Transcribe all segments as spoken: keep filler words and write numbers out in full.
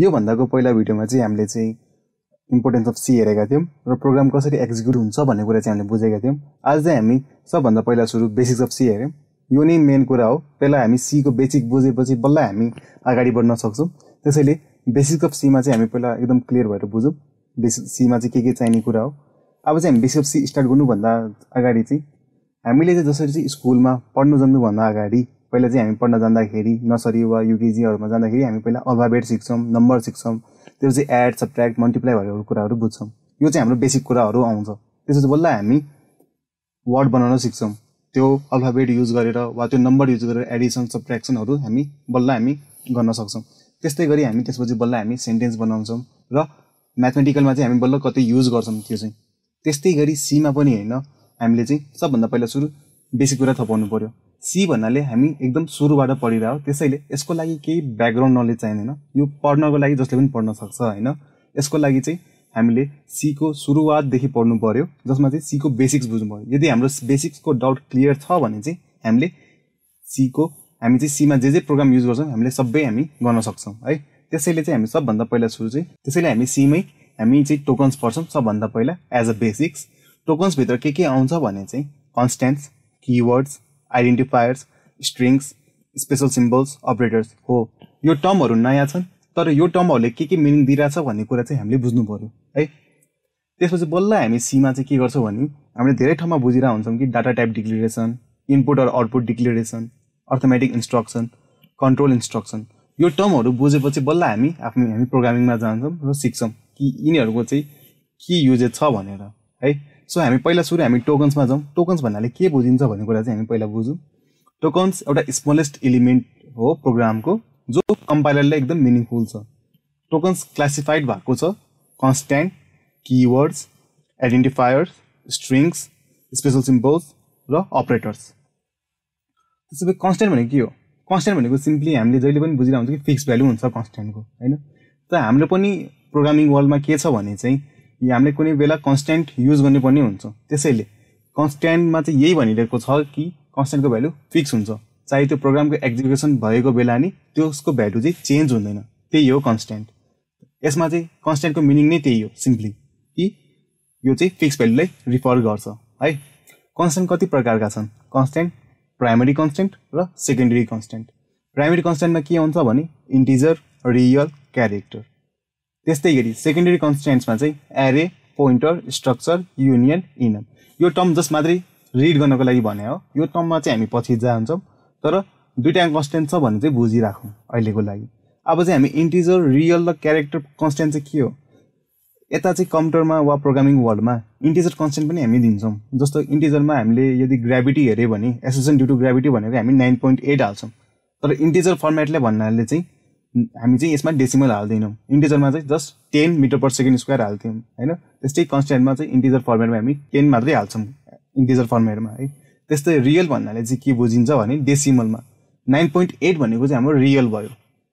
यो भन्दाको पहिला भिडियोमा चाहिँ हामीले चाहिँ इम्पोर्टेन्स अफ सी हेरेका थियौं र प्रोग्राम कसरी एक्जिक्युट हुन्छ भन्ने कुरा चाहिँ हामीले बुझेका थियौं। आज चाहिँ हामी सबभन्दा पहिला सुरु बेसिक्स अफ सी हेर्यौं। यो नै मेन कुरा हो। पहिला हामी सी को बेसिक बुझेपछि बल्ल हामी अगाडि बढ्न सक्छौं। त्यसैले बेसिक्स अफ सी मा चाहिँ हामी पहिला एकदम क्लियर भएर बुझौं बेसिक सी मा चाहिँ के के चाहिने कुरा हो। अब चाहिँ हामी बेसिक्स अफ सी स्टार्ट गर्नु भन्दा अगाडि चाहिँ हामीले चाहिँ जसरी चाहिँ स्कुलमा पढ्नु जान्नु भन्दा अगाडि पहिला चाहिँ हामी पढ्न जाँदाखेरि नर्सरी वा यूकेजी हरुमा जाँदाखेरि हामी पहिला अल्फाबेट सिक्छौं, नम्बर सिक्छौं, त्यसपछि एड, सबट्र्याक्ट, मल्टिप्लाई भन्ने कुराहरु बुझ्छौं। यो चाहिँ हाम्रो बेसिक कुराहरु आउँछ। त्यसपछि बल्ल हामी वर्ड बनाउन सिक्छौं। त्यो अल्फाबेट युज गरेर वा त्यो नम्बर युज गरेर एडिसन, सबट्र्याक्सनहरु हामी बल्ल हामी गर्न सक्छौं। त्यस्तै गरी हामी त्यसपछि बल्ल हामी सेन्टेन्स बनाउँछौं र म्याथमेटिकलमा चाहिँ हामी बल्ल कति युज गर्छौं त्यो चाहिँ। त्यस्तै गरी सी मा पनि हैन हामीले चाहिँ सबभन्दा पहिला सुरु बेसिक कुरा थपाउनु पर्यो। सी भन्नाले हामी एकदम सुरुबाट पढिराउ, त्यसैले यसको लागि केही ब्याकग्राउन्ड नलेज चाहिदैन। यो पढ्नको लागि जसले पनि पढ्न सक्छ हैन। यसको लागि चाहिँ हामीले सी को सुरुवात देखि पढ्नु पर्यो, जसमा चाहिँ सी को बेसिक्स बुझ्नु पर्यो। यदि हाम्रो बेसिक्स को डाउट क्लियर छ भने चाहिँ हामीले सी को हामी चाहिँ सी मा जे जे प्रोग्राम युज गर्छौं हामीले सबै हामी गर्न सक्छौं है। त्यसैले चाहिँ हामी सबभन्दा पहिला सुरु चाहिँ त्यसैले हामी सी मै हामी चाहिँ टोकन्स पढ्छौं सबभन्दा पहिला एज अ बेसिक्स। टोकन्स भित्र के के आउँछ भने चाहिँ constants, keywords, identifiers, strings, special symbols, operators हो। यो टर्महरु नयाँ छन् तर यो टर्महरुले के के मिनिङ दिइराछ भन्ने कुरा चाहिँ हामीले बुझ्नु पर्यो है। त्यसपछि बल्ल हामी सी मा चाहिँ के गर्छौं भने हामीले धेरै ठाउँमा बुझिरा हुन्छौं कि डाटा टाइप डिक्लेरेसन, इनपुट र output declaration, arithmetic instruction, control instruction. यो टर्महरु बुझेपछि बल्ल हामी आफ्नो हामी प्रोग्रामिङमा जान्छौं र सिक्छौं कि यिनीहरुको चाहिँ के युजेज छ भनेर है। सो हामी पहिला सुरु हामी टोकन्स मा जाऊ। टोकन्स भन्नाले के बुझिन्छ भन्ने कुरा चाहिँ हामी पहिला बुझौं। टोकन्स एउटा स्मोलेस्ट एलिमेन्ट हो प्रोग्राम को, जो कम्पाइलरले एकदम मिनिङफुल छ। टोकन्स क्लासिफाइड भएको छ constant, keywords, identifiers, strings, special symbols र अपरेटर्स। त्यसैले कन्स्टेन्ट भनेको के हो? कन्स्टेन्ट भनेको सिम्पली हामीले जहिले पनि बुझिरा हुन्छ कि फिक्स भ्यालु हुन्छ कन्स्टेन्ट को हैन। त हाम्रो पनि प्रोग्रामिङ वर्ल्डमा के छ भने चाहिँ हामीले कुनै बेला कन्स्टेन्ट युज गर्ने पनि हुन्छ। त्यसैले कन्स्टेन्टमा चाहिँ यही भनिरहेको छ कि कन्स्टेन्टको भ्यालु फिक्स हुन्छ, चाहे त्यो प्रोग्रामको एक्जिक्युसन भएको बेला नि त्यसको भ्यालु चाहिँ चेन्ज हुँदैन। त्यही हो कन्स्टेन्ट। यसमा चाहिँ कन्स्टेन्टको मिनिङ नै त्यही हो सिम्पली कि यो चाहिँ फिक्स भ्यालुलाई रिफर गर्छ है। कन्स्टेन्ट कति प्रकारका छन्? कन्स्टेन्ट प्राइमरी कन्स्टेन्ट र सेकेन्डरी कन्स्टेन्ट। प्राइमरी कन्स्टेन्टमा के हुन्छ भने इन्टिजर, रियल, क्यारेक्टर। त्यस्तै गरी सेकेन्डरी कन्स्टेन्ट्समा चाहिँ array, pointer, structure, union, enum. यो टर्म जस मात्रै रिड गर्नको लागि भने हो। यो टर्ममा चाहिँ हामी पछि जान्छौं तर दुईटा कन्स्टेन्ट छ भन्ने चाहिँ बुझिराखौं अहिलेको लागि। अब चाहिँ हामी इन्टिजर, रियल र क्यारेक्टर कन्स्टेन्ट चाहिँ के हो? यता चाहिँ कम्प्युटरमा वा प्रोग्रामिङ वर्ल्डमा इन्टिजर कन्स्टेन्ट पनि हामी दिन्छौं। जस्तो इन्टिजरमा हामीले यदि ग्र्याभिटी हेरे भने एसेसन ड्यु टु ग्र्याभिटी भनेर हामी नाइन पोइन्ट एट हाल्छौं, तर इन्टिजर फर्मेटले भन्नाले चाहिँ हामी चाहिँ यसमा डेसिमल हाल्दैनौं। इन्टिजरमा चाहिँ just ten metre per second square हाल्थ्यौं हैन। त्यस्तै कन्स्टेन्टमा चाहिँ इन्टिजर फर्मेटमा हामी टेन मात्रै हाल्छौं इन्टिजर फर्मेटमा है। त्यस्तै रियल भन्नाले चाहिँ के बुझिन्छ भने डेसिमलमा नाइन पोइन्ट एट भनेको चाहिँ हाम्रो रियल भयो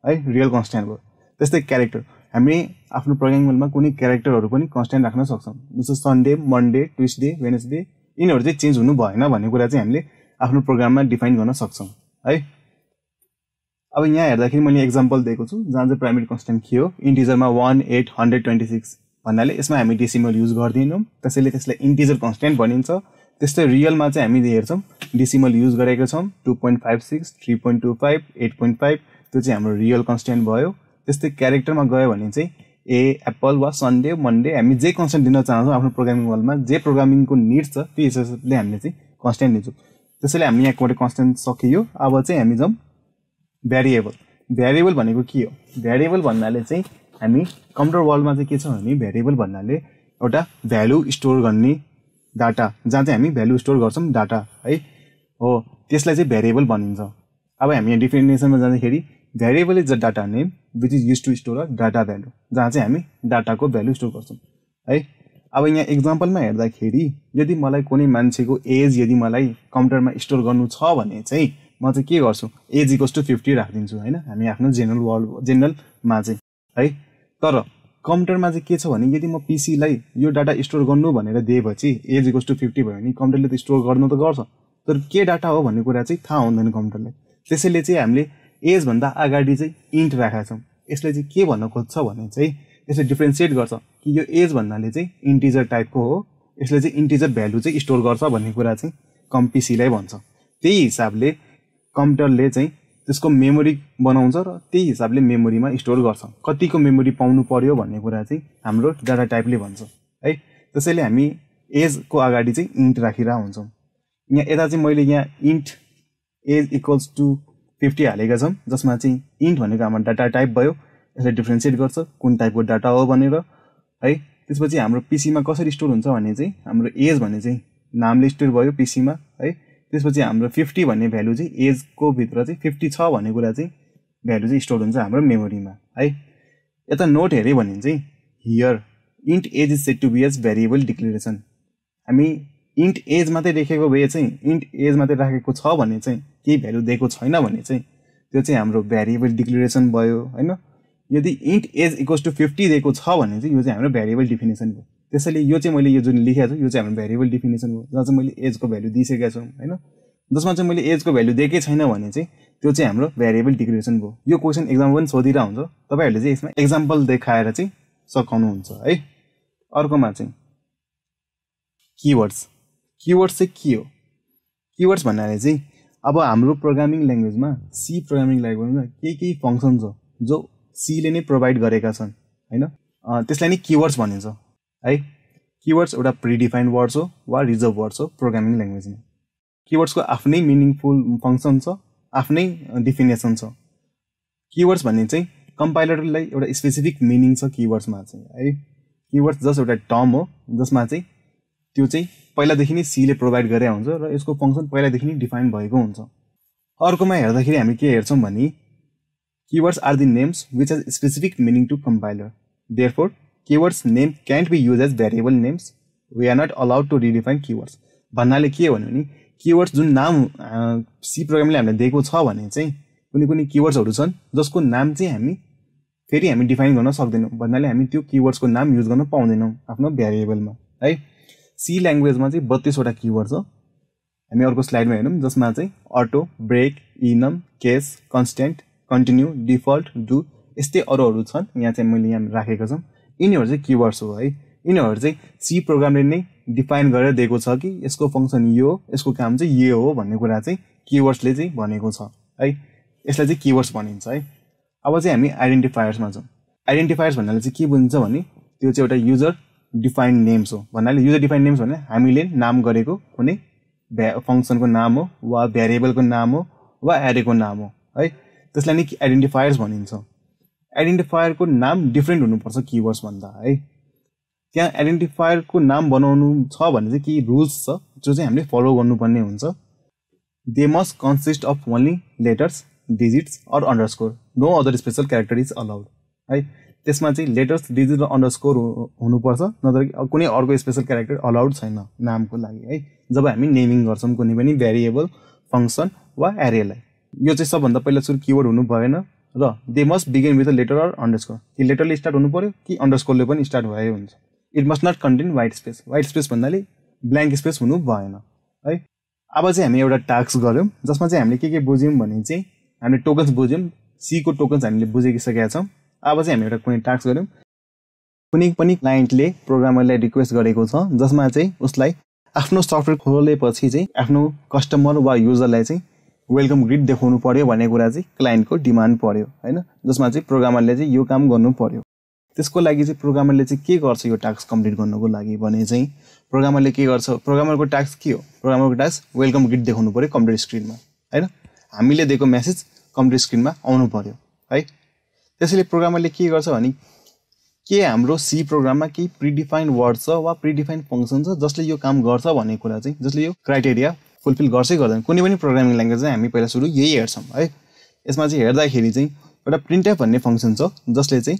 है, रियल कन्स्टेन्ट भयो। त्यस्तै क्यारेक्टर, हामी आफ्नो प्रोग्रामिङमा कुनै क्यारेक्टरहरु पनि कन्स्टेन्ट राख्न सक्छौं। जस्तो सन्डे, मन्डे, ट्युस्डे, वेडनेसडे यिनीहरु चाहिँ चेन्ज हुनु भएन भन्ने कुरा चाहिँ हामीले आफ्नो प्रोग्राममा डिफाइन गर्न सक्छौं है। अब यहाँ हेर्दाखेरि मैले एक्जाम्पल दिएको छु जहाँ चाहिँ प्राइमरी कन्स्टेन्ट के हो इन्टिजरमा one eight hundred twenty six भन्नाले यसमा हामी डेसिमल युज गर्दैनौं, त्यसैले त्यसलाई इन्टिजर कन्स्टेन्ट भनिन्छ। त्यस्तै रियलमा चाहिँ हामी हेर्छौं डेसिमल युज गरेका छौं two point five six, three point two five, eight point five, त्यो चाहिँ हाम्रो रियल कन्स्टेन्ट भयो। त्यस्तै क्यारेक्टरमा गयो भने चाहिँ ए, एप्पल वा सन्डे, मन्डे हामी जे कन्स्टेन्ट दिन चाहन्छौं आफ्नो प्रोग्रामिङ वर्ल्डमा जे प्रोग्रामिङको निड छ त्यो हिसाबले हामीले चाहिँ कन्स्टेन्ट दिन्छौं। त्यसैले हामी यहाँबाट कन्स्टेन्ट सकियो। अब चाहिँ हामी जाऊ भेरिएबल। भेरिएबल भनेको के हो? भेरिएबल भन्नाले चाहिँ हामी कम्प्युटर वर्ल्डमा चाहिँ के छ भने भेरिएबल भन्नाले एउटा भ्यालु स्टोर गर्ने डाटा, जहाँ चाहिँ हामी भ्यालु स्टोर गर्छौं डाटा है हो, त्यसलाई चाहिँ भेरिएबल भनिन्छ। अब हामी यहाँ डेफिनेसनमा जाँदाखेरि variable is a data name which is used to store a data value, जहाँ चाहिँ हामी डाटाको भ्यालु स्टोर गर्छौं है। अब यहाँ एक्जाम्पलमा हेर्दाखेरि यदि मलाई कुनै मान्छेको एज यदि मलाई कम्प्युटरमा स्टोर गर्नु छ भने चाहिँ म चाहिँ के गर्छु एज इक्वल्स टु फिफ्टी राखदिन्छु हैन, हामी आफ्नो जनरल वर्ल्ड जनरलमा चाहिँ है। तर कम्प्युटरमा चाहिँ के छ भने यदि म पीसी लाई यो डाटा स्टोर गर्नु भनेर दिएपछि एज इक्वल्स टु फिफ्टी भयो भने कम्प्युटरले त स्टोर गर्नु त गर्छ, तर के डाटा हो भन्ने कुरा चाहिँ थाहा हुँदैन कम्प्युटरले। त्यसैले चाहिँ हामीले एज भन्दा अगाडि चाहिँ इन्ट राखेका छौं। यसले चाहिँ के भन्न खोज्छ भने चाहिँ यसले डिफरेन्शिएट गर्छ कि यो एज भन्नाले चाहिँ इन्टिजर टाइपको हो, यसले चाहिँ इन्टिजर भ्यालु चाहिँ स्टोर गर्छ भन्ने कुरा चाहिँ कम्पीसी लाई भन्छ। त्यही हिसाबले कम्प्युटरले चाहिँ त्यसको मेमोरी बनाउँछ र त्यही हिसाबले मेमोरीमा स्टोर गर्छ। कतिको मेमोरी पाउनु पर्यो भन्ने कुरा चाहिँ हाम्रो डाटा टाइपले भन्छ है। त्यसैले हामी एज को अगाडि चाहिँ इन्ट राखिरा हुन्छौं। यहाँ यता चाहिँ मैले यहाँ इन्ट एज इक्वल्स टु पचास हालेका छौं, जसमा चाहिँ इन्ट भनेको हाम्रो डाटा टाइप भयो। यसले डिफरेन्शिएट गर्छ कुन टाइपको डाटा हो भनेर है। त्यसपछि हाम्रो पीसी मा कसरी स्टोर हुन्छ भने चाहिँ हाम्रो एज भने चाहिँ नामले स्टोर भयो पीसी मा है। त्यसपछि हाम्रो पचास भन्ने भ्यालु चाहिँ एज को भित्र चाहिँ पचास छ भन्ने कुरा चाहिँ भ्यालु चाहिँ स्टोर हुन्छ हाम्रो मेमोरीमा है। यता नोट हेरे भने चाहिँ here int age is set to be as variable declaration. हामी इन्ट एज मात्रै लेखेको भए चाहिँ इन्ट एज मात्रै राखेको छ भने चाहिँ केही भ्यालु दिएको छैन भने चाहिँ त्यो चाहिँ हाम्रो भेरिएबल डिक्लेरेसन भयो हैन। यदि इन्ट एज इक्वल्स टु पचास दिएको छ भने चाहिँ यो चाहिँ हाम्रो भेरिएबल डेफिनेसन हो। त्यसैले यो चाहिँ मैले यो जुन लेखेको छु यो चाहिँ हाम्रो भेरिएबल डेफिनेसन हो, जहाँ चाहिँ मैले एज को भ्यालु दिइसकेका छु हैन। जसमा चाहिँ मैले एज को भ्यालु दिएकै छैन भने चाहिँ त्यो चाहिँ हाम्रो भेरिएबल डिक्लेरेसन हो। यो क्वेशन एक्जाममा पनि सोधिरा हुन्छ, तपाईहरुले चाहिँ यसमा एक्जाम्पल देखाएर चाहिँ सकाउनुहुन्छ है। अर्कोमा चाहिँ कीवर्ड्स, कीवर्ड्स चाहिँ के हो? कीवर्ड्स भन्नाले चाहिँ अब हाम्रो प्रोग्रामिङ ल्याङ्ग्वेजमा सी प्रोग्रामिङ ल्याङ्ग्वेजमा के के फंक्शन्स हो जो सी ले नै प्रोवाइड गरेका छन् हैन। त्यसलाई नै कीवर्ड्स भनिन्छ है। कीवर्ड्स एउटा प्रिडिफाइन्ड वर्ड्स हो वा रिजर्भ वर्ड्स हो प्रोग्रामिङ ल्याङ्ग्वेजमा। कीवर्ड्सको आफ्नै मिनिङफुल फंक्शन छ, आफ्नै डेफिनेसन छ। कीवर्ड्स भन्ने चाहिँ कम्पाइलरलाई एउटा स्पेसिफिक मिनिङ छ कीवर्ड्समा चाहिँ है। कीवर्ड्स जस्ट एउटा टर्म हो जसमा चाहिँ त्यो चाहिँ पहिला देखि नै सी ले प्रोवाइड गरे हुन्छ र यसको फंक्शन पहिला देखि नै डिफाइन भएको हुन्छ। अर्कोमा हेर्दाखेरि हामी के हेर्छौं भने keywords are the names which has specific meaning to compiler, therefore keywords name can't be used as variable names, we are not allowed to redefine keywords. भन्नाले के हो भने कीवर्ड्स जुन नाम सी प्रोग्रामले हामीले दिएको छ भने चाहिँ कुनै कुनै कीवर्ड्सहरु छन् जसको नाम चाहिँ हामी फेरि हामी डिफाइन गर्न सक्दैनौं, भन्नाले हामी त्यो कीवर्ड्सको नाम युज गर्न पाउँदैनौं आफ्नो भेरिएबलमा है। सी ल्याङ्ग्वेजमा चाहिँ बत्तीस वटा कीवर्ड्स हो। हामी अर्को स्लाइडमा हेरौं जसमा चाहिँ auto, break, enum, case, constant, continue, default, do यस्तै अरूहरू छन्। यहाँ चाहिँ मैले यहाँ राखेको छु। यिनीहरू चाहिँ कीवर्ड्स हो है। यिनीहरू चाहिँ सी प्रोग्रामले नै डिफाइन गरेर दिएको छ कि यसको फंक्शन यो हो, यसको काम चाहिँ यो हो भन्ने कुरा चाहिँ कीवर्ड्सले चाहिँ भनेको छ है। यसलाई चाहिँ कीवर्ड्स भनिन्छ है। अब चाहिँ हामी आइडेन्टिफायर्समा छौं। आइडेन्टिफायर्स भन्नाले चाहिँ के बुझिन्छ भने त्यो चाहिँ एउटा युजर डिफाइन्ड नेम्स हो। भन्नाले युजर डिफाइन्ड नेम्स भने हामीले नाम गरेको कुनै फंक्शनको नाम हो वा भेरिएबलको नाम हो वा एरेको नाम हो है। त्यसलाई नै आइडेन्टिफायर्स भनिन्छ। आइडेन्टिफायरको नाम डिफरेन्ट हुनुपर्छ कीवर्ड्स भन्दा है। त्यहाँ आइडेन्टिफायरको नाम बनाउनु छ भने चाहिँ के रुल्स छ जो चाहिँ हामीले फलो गर्नुपर्ने हुन्छ। They must consist of only letters, digits और underscore, no other special character is allowed है। त्यसमा चाहिँ लेटर्स, डिजिट र अन्डरस्कोर हुनुपर्छ, नत्र कुनै अर्को स्पेशल क्यारेक्टर अलाउड छैन नामको लागि है। जब हामी नेमिङ गर्छौं कुनै पनि भेरिएबल, फंक्शन वा एरेलाई यो चाहिँ सबभन्दा पहिला सुरु कीवर्ड हुनु भएन र they must begin with a letter or underscore, कि लेटरले स्टार्ट हुनु पर्यो कि अन्डरस्कोरले पनि स्टार्ट भए हुन्छ। It must not contain white space, white space भन्नाले ब्ल्याङ्क स्पेस हुनु भएन है। अब चाहिँ हामी एउटा टास्क गर्यौं जसमा चाहिँ हामीले के के बुझ्यौं भने चाहिँ हामीले टोकन्स बुझ्यौं, सी को टोकन्स हामीले बुझिसकेका छौं। अब चाहिँ हामी एउटा कुनै टास्क गर्यौं। कुनै पनि क्लाइन्टले प्रोग्रामरलाई रिक्वेस्ट गरेको छ जसमा चाहिँ उसलाई आफ्नो सफ्टवेयर खोलेपछि चाहिँ आफ्नो कस्टमर वा युजरलाई चाहिँ वेलकम ग्रिट देखाउनु पर्यो भन्ने कुरा चाहिँ क्लाइन्टको डिमान्ड पर्यो हैन, जसमा चाहिँ प्रोग्रामरले चाहिँ यो काम गर्नु पर्यो। त्यसको लागि चाहिँ प्रोग्रामरले चाहिँ के गर्छ यो टास्क कम्प्लिट गर्नको लागि भने चाहिँ प्रोग्रामरले के गर्छ? प्रोग्रामरको टास्क के हो? प्रोग्रामरको टास्क वेलकम ग्रिट देखाउनु पर्यो कम्प्युटर स्क्रिनमा हैन। हामीले दिएको मेसेज कम्प्युटर स्क्रिनमा आउनु पर्यो है। त्यसैले प्रोग्रामरले के गर्छ भने के हाम्रो सी प्रोग्राममा केही प्रिडिफाइन्ड वर्ड छ वा प्रिडिफाइन्ड फंक्शन छ जसले यो काम गर्छ भन्ने कुरा चाहिँ, जसले यो क्राइटेरिया फुलफिल गर्छै गर्दैन। कुनै पनि प्रोग्रामिङ ल्याङ्ग्वेज चाहिँ हामी पहिला सुरु यही हेर्छौं है। यसमा चाहिँ हेर्दाखेरि चाहिँ एउटा प्रिन्टएफ भन्ने फंक्शन छ जसले चाहिँ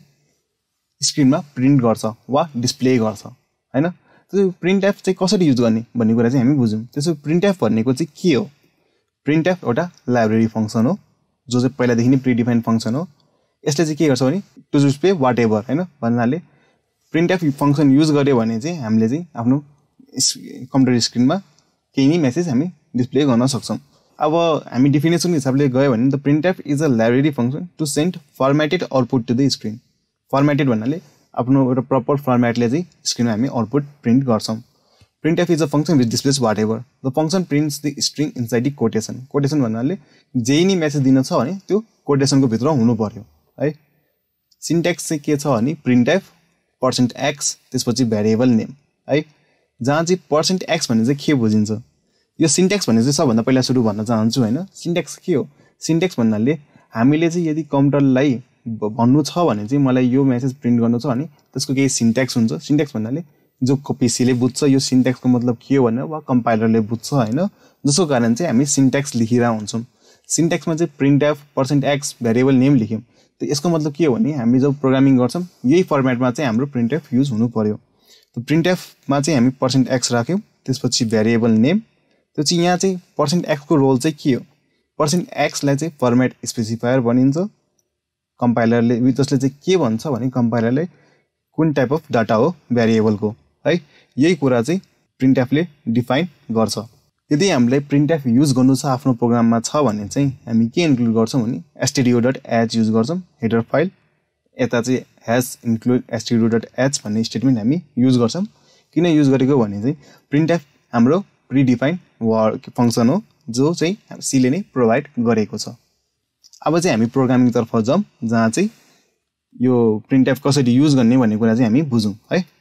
स्क्रिनमा प्रिन्ट गर्छ वा डिस्प्ले गर्छ हैन। त्यो प्रिन्टएफ चाहिँ कसरी युज गर्ने भन्ने कुरा चाहिँ हामी बुझ्यौं। त्यसो प्रिन्टएफ भनेको चाहिँ के हो? प्रिन्टएफ एउटा लाइब्रेरी फंक्शन हो जो चाहिँ पहिलादेखि नै प्रिडिफाइन्ड फंक्शन हो। यसले चाहिँ के गर्छ भने टु डिस्प्ले वाट एभर हैन। भन्नाले प्रिन्टएफ फंक्शन युज गर्यो भने चाहिँ हामीले चाहिँ आफ्नो कम्प्युटर स्क्रिनमा केही नि मेसेज हामी डिस्प्ले गर्न सक्छौं। अब हामी डेफिनेसन हिसाबले गयो भने the printf is a library function to send formatted output to the screen. Formatted भन्नाले आफ्नो एउटा प्रपर फर्म्याटले चाहिँ स्क्रिनमा हामी आउटपुट प्रिन्ट गर्छौं। printf is a function which displays whatever. The function prints the string inside the quotation. Quotation भन्नाले जे नि मेसेज दिन छ भने त्यो कोटेसनको भित्र हुनु पर्यो है। सिन्ट्याक्स चाहिँ के छ भने printf %x त्यसपछि भेरिएबल नेम है। जहाँ चाहिँ %x भन्ने चाहिँ के बुझिन्छ? यो सिन्ट्याक्स भन्ने चाहिँ सबभन्दा पहिला सुरु भन्न चाहन्छु हैन। सिन्ट्याक्स के हो? सिन्ट्याक्स भन्नाले हामीले चाहिँ यदि कम्प्युटरलाई भन्नु छ भने चाहिँ मलाई यो मेसेज प्रिन्ट गर्नु छ भने त्यसको केही सिन्ट्याक्स हुन्छ। सिन्ट्याक्स भन्नाले जो पीसीले बुझ्छ यो सिन्ट्याक्सको मतलब के हो भनेर वा कम्पाइलरले बुझ्छ हैन। जसको कारण चाहिँ हामी सिन्ट्याक्स लेखिरा हुन्छौं। सिन्ट्याक्समा चाहिँ printf %x भेरिएबल नेम लेख्यौं त यसको मतलब के हो भने हामी जब प्रोग्रामिङ गर्छौं यही फर्म्याटमा चाहिँ हाम्रो printf युज हुनु पर्यो। त printf मा चाहिँ हामी %x राख्यौं त्यसपछि भेरिएबल नेम त्यो चाहिँ यहाँ चाहिँ %x को रोल चाहिँ के हो? %x लाई चाहिँ फर्म्याट स्पेसिफायर भनिन्छ। कम्पाइलरले जसले चाहिँ के भन्छ भने कम्पाइलरले कुन टाइप अफ डाटा हो भेरिएबल को है। यही कुरा चाहिँ printf ले डिफाइन गर्छ। यदि हामीले printf युज गर्नु छ आफ्नो प्रोग्राममा छ भने चाहिँ हामी के इन्क्लुड गर्छौं भने stdio.h युज गर्छौं हेडर फाइल। यता चाहिँ हैश इन्क्लुड stdio.h भन्ने स्टेटमेन्ट हामी युज गर्छौं। किन युज गरेको भने चाहिँ printf हाम्रो प्रिडिफाइन वर्ड फंक्शन हो जो चाहिँ C ले नै प्रोवाइड गरेको छ। अब चाहिँ हामी प्रोग्रामिङ तर्फ जाऊँ जहाँ चाहिँ यो printf कसरी युज गर्ने भन्ने कुरा चाहिँ हामी बुझौं है।